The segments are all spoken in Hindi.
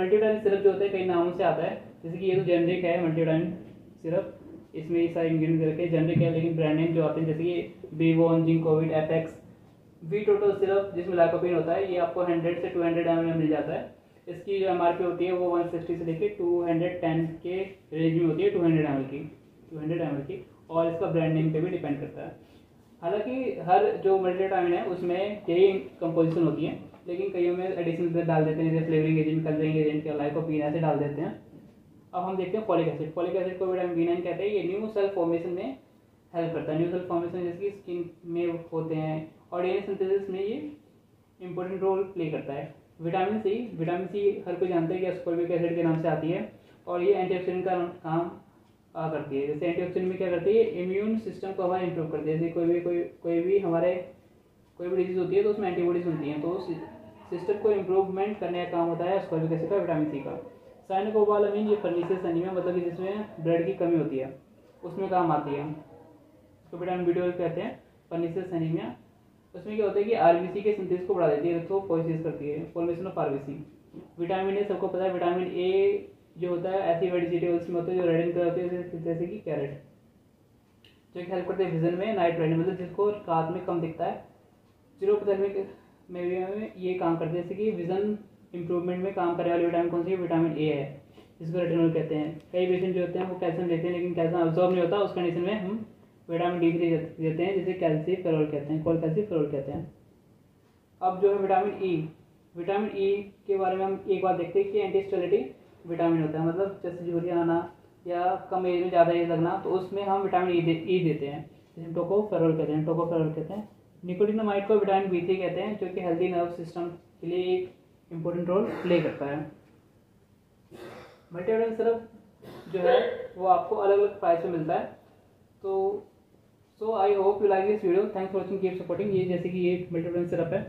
मल्टीविटामिन सिरप जो होता है कई नामों से आता है, जैसे कि ये तो जेनरिक है मल्टीविटामिन सिरप, इसमें ये सारे इंग्रेडिएंट्स रखे हैं, जेनरिक है लेकिन ब्रांड नेम जो आते हैं जैसे कि बीवॉन, Zincovit, Apex we total syrup जिसमें लाकोपिन होता है, ये आपको 100 से 200 ml में मिल जाता है। इसकी जो MRP होती है वो 160 से लेके 210 के रेंज में होती है, 200 ml की, और इसका ब्रांड नेम पे भी डिपेंड करता है। हालांकि हर जो मल्टीविटामिन है उसमें यही कंपोजिशन होती है, लेकिन कईयों में एडिशनल डाल देते हैं जैसे फ्लेवरिंग एजेंट, कलरिंग एजेंट के लाइकोपिन ऐसे डाल देते हैं। अब हम देखते हैं फोलिक एसिड। फोलिक एसिड को विटामिन B9 कहते हैं, ये न्यू सेल फॉर्मेशन में हेल्प करता है। न्यू सेल फॉर्मेशन जैसे कि स्किन में होते हैं और डीएनए सिंथेसिस में ये इंपॉर्टेंट रोल प्ले करता है। विटामिन सी हर कोई जानता है कि एस्कॉर्बिक एसिड के नाम से आती है और ये एंटीऑक्सीडेंट का काम करती है। जैसे एंटीऑक्सीडेंट में क्या करती है, इम्यून सिस्टम को हमारे इंप्रूव करती है। जैसे कोई भी डिजीज होती है तो उसमें एंटीबॉडीज होती हैं, तो सिस्टम को इम्प्रूवमेंट करने का काम होता है एस्कॉर्बिक एसिड का, विटामिन सी का। साइनोकोबालामिन ये फर्नीशियस एनीमिया मतलब कि जिसमें ब्लड की कमी होती है उसमें काम आती है, तो विटामिन B12 कहते हैं। फर्नीशियस एनीमिया उसमें क्या होता है कि RBC के सिंथेसिस को बढ़ा देती है, तो इलेक्ट्रोफोरेसिस करती है, formation of RBC। Vitamin A सबको पता है, विटामिन ए जो होता है ऐसी वेजिटेबल्स में होता है जो रेड इन कलर होते हैं, जैसे कि कैरेट, जो हेल्प करते हैं विजन में, नाइट ब्लाइंडनेस मतलब जिसको रात में कम दिखता है, 0% में ये काम करते हैं। जैसे कि विजन इंप्रूवमेंट में काम करने वाली विटामिन कौन सी है, विटामिन ए है, जिसको रेटिनोल कहते हैं। कई पेशेंट जो होते हैं वो कैल्शियम लेते हैं लेकिन कैल्शियम अब्सॉर्ब नहीं होता, उस कंडीशन में हम विटामिन D3 देते हैं जिसे कैल्सीफेरोल कहते हैं, कोलेकैल्सीफेरोल कहते हैं। अब जो है विटामिन E के बारे में हम एक बार देखते हैं कि एंटीस्टेरिलिटी विटामिन होता है, मतलब जैसे झुर्रियाँ आना या कम एज में ज़्यादा एज लगना, तो उसमें हम विटामिन E देते हैं जिसे टोकोफेरोल कहते हैं। निकोटिनामाइड को विटामिन B3 कहते हैं, जो कि हेल्दी नर्व सिस्टम के लिए एक इम्पोर्टेंट रोल प्ले करता है। मल्टीविटामिन सिरप जो है वो आपको अलग अलग प्राइस में मिलता है। तो I hope you like this video, thanks for watching, keep supporting. ये जैसे कि ये मल्टीविटामिन सिरप है,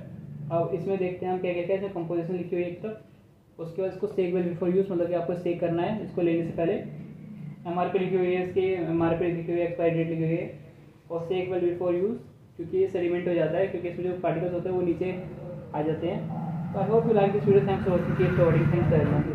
अब इसमें देखते हैं हम क्या क्या क्या इसमें कंपोजिशन लिखी हुई है एक तरफ, उसके बाद इसको सेक वेल बिफोर यूज, मतलब कि आपको सेक करना है इसको लेने से पहले। MRP लिखी हुई है, इसकी MRP लिखी हुई है, एक्सपायरी डेट लिखी हुई है, और सेक वेल बिफोर यूज क्योंकि ये सेडिमेंट हो जाता है, क्योंकि इसमें जो पार्टिकल्स होते हैं वो नीचे आ जाते हैं। तो I hope you like this video, thanks for watching, keep supporting, thanks.